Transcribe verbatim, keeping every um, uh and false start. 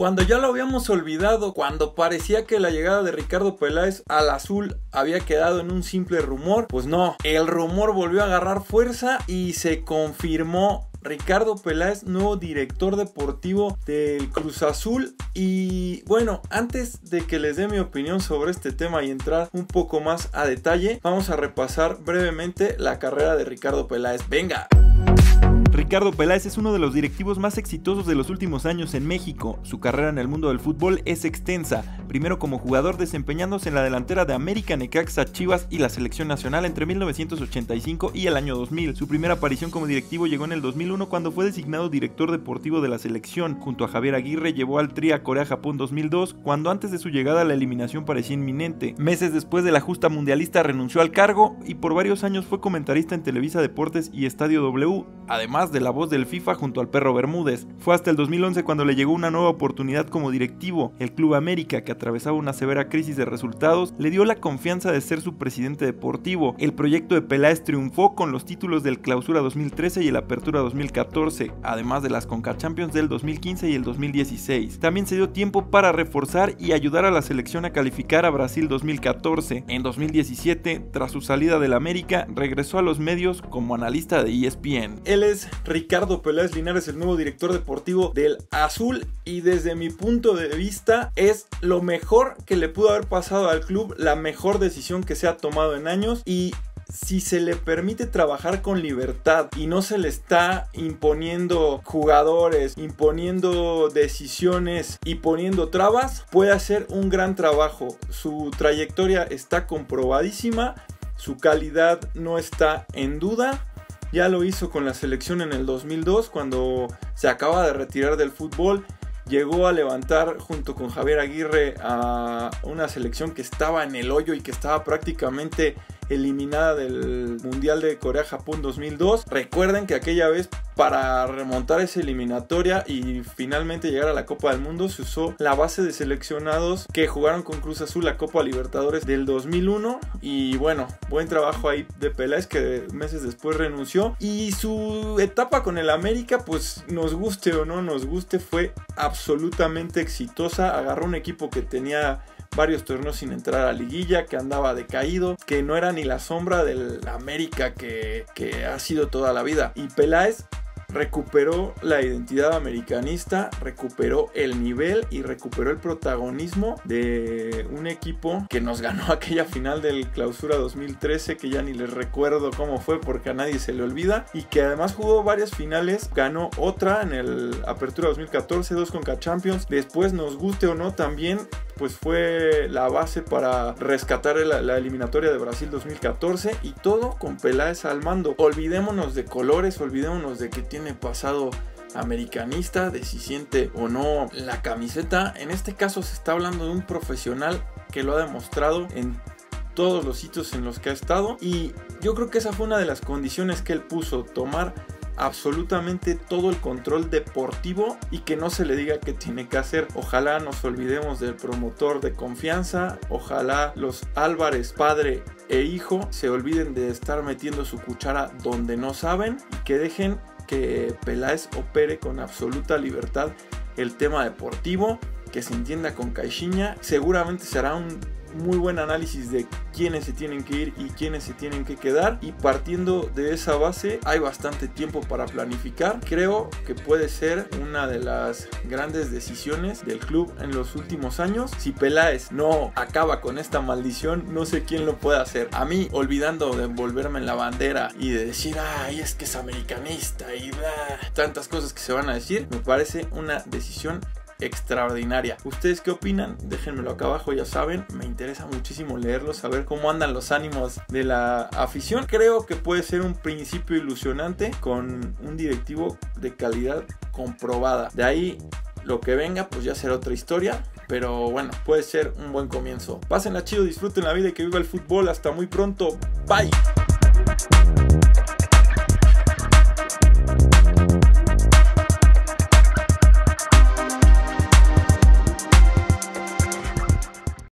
Cuando ya lo habíamos olvidado, cuando parecía que la llegada de Ricardo Peláez al azul había quedado en un simple rumor, pues no, el rumor volvió a agarrar fuerza y se confirmó. Ricardo Peláez, nuevo director deportivo del Cruz Azul. Y bueno, antes de que les dé mi opinión sobre este tema y entrar un poco más a detalle, vamos a repasar brevemente la carrera de Ricardo Peláez. ¡Venga! Ricardo Peláez es uno de los directivos más exitosos de los últimos años en México. Su carrera en el mundo del fútbol es extensa, primero como jugador desempeñándose en la delantera de América, Necaxa, Chivas y la selección nacional entre mil novecientos ochenta y cinco y el año dos mil. Su primera aparición como directivo llegó en el dos mil uno cuando fue designado director deportivo de la selección. Junto a Javier Aguirre llevó al Tri a Corea-Japón dos mil dos, cuando antes de su llegada la eliminación parecía inminente. Meses después de la justa mundialista renunció al cargo y por varios años fue comentarista en Televisa Deportes y Estadio doble u, además de la voz del FIFA junto al perro Bermúdez. Fue hasta el dos mil once cuando le llegó una nueva oportunidad como directivo. El Club América, que atravesaba una severa crisis de resultados, le dio la confianza de ser su presidente deportivo. El proyecto de Peláez triunfó con los títulos del Clausura dos mil trece y el Apertura dos mil catorce, además de las CONCACHAMPIONs del dos mil quince y el dos mil dieciséis. También se dio tiempo para reforzar y ayudar a la selección a calificar a Brasil dos mil catorce. En dos mil diecisiete, tras su salida del América, regresó a los medios como analista de E S P N. Él es Ricardo Peláez Linares, el nuevo director deportivo del Azul, y desde mi punto de vista es lo mejor que le pudo haber pasado al club, la mejor decisión que se ha tomado en años, y si se le permite trabajar con libertad y no se le está imponiendo jugadores, imponiendo decisiones y poniendo trabas, puede hacer un gran trabajo. Su trayectoria está comprobadísima, su calidad no está en duda. Ya lo hizo con la selección en el dos mil dos, cuando se acaba de retirar del fútbol. Llegó a levantar junto con Javier Aguirre a una selección que estaba en el hoyo y que estaba prácticamente eliminada del Mundial de Corea-Japón dos mil dos. Recuerden que aquella vez, para remontar esa eliminatoria y finalmente llegar a la Copa del Mundo, se usó la base de seleccionados que jugaron con Cruz Azul la Copa Libertadores del dos mil uno. Y bueno, buen trabajo ahí de Peláez, que meses después renunció. Y su etapa con el América, pues nos guste o no nos guste, fue absolutamente exitosa. Agarró un equipo que tenía varios torneos sin entrar a liguilla, que andaba decaído, que no era ni la sombra del América que, que ha sido toda la vida. Y Peláez recuperó la identidad americanista, recuperó el nivel y recuperó el protagonismo de un equipo que nos ganó aquella final del Clausura dos mil trece, que ya ni les recuerdo cómo fue porque a nadie se le olvida, y que además jugó varias finales, ganó otra en el Apertura dos mil catorce, dos CONCACHAMPIONs. Después, nos guste o no, también pues fue la base para rescatar la, la eliminatoria de Brasil dos mil catorce, y todo con Peláez al mando. Olvidémonos de colores, olvidémonos de que tiene pasado americanista, de si siente o no la camiseta. En este caso se está hablando de un profesional que lo ha demostrado en todos los sitios en los que ha estado, y yo creo que esa fue una de las condiciones que él puso: tomar absolutamente todo el control deportivo y que no se le diga qué tiene que hacer. Ojalá nos olvidemos del promotor de confianza, ojalá los Álvarez padre e hijo se olviden de estar metiendo su cuchara donde no saben y que dejen que Peláez opere con absoluta libertad el tema deportivo, que se entienda con Caixinha. Seguramente será un muy buen análisis de quiénes se tienen que ir y quiénes se tienen que quedar, y partiendo de esa base hay bastante tiempo para planificar. Creo que puede ser una de las grandes decisiones del club en los últimos años. Si Peláez no acaba con esta maldición, no sé quién lo puede hacer. A mí, olvidando de envolverme en la bandera y de decir ay, es que es americanista y bla, tantas cosas que se van a decir, me parece una decisión extraordinaria. ¿Ustedes qué opinan? Déjenmelo acá abajo, ya saben, me interesa muchísimo leerlos, saber cómo andan los ánimos de la afición. Creo que puede ser un principio ilusionante con un directivo de calidad comprobada. De ahí lo que venga pues ya será otra historia, pero bueno, puede ser un buen comienzo. Pásenla chido, disfruten la vida y que viva el fútbol. Hasta muy pronto. Bye.